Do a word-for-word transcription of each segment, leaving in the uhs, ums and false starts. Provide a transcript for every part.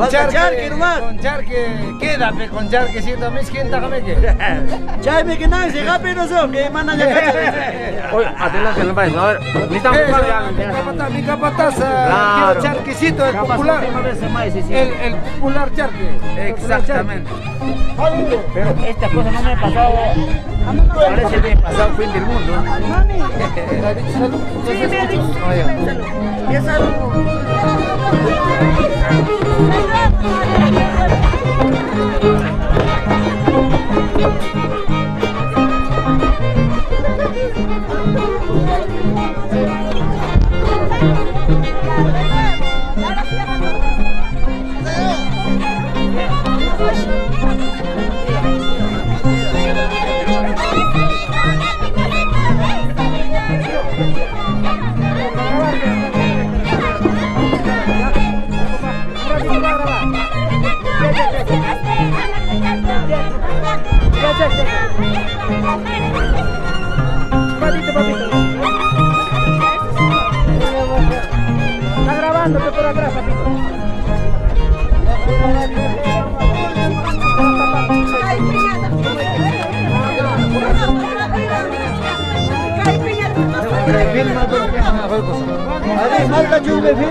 Con charque nomás. Con charque, quédate con charque, si también es gente que. Ya me que nadie se gape no son, que mandan ya. Oye, adelante no vais, a ver. Necesitamos ya. Mi capataza, el charquecito el popular. El el popular charque. Exactamente. Pero esta cosa no me ha pasado. Parece que ha pasado fin del mundo. Mami. Sí, me ha dicho. Ya salud. Papito, papito. Está grabándote por atrás, papito. I'm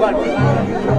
Gracias.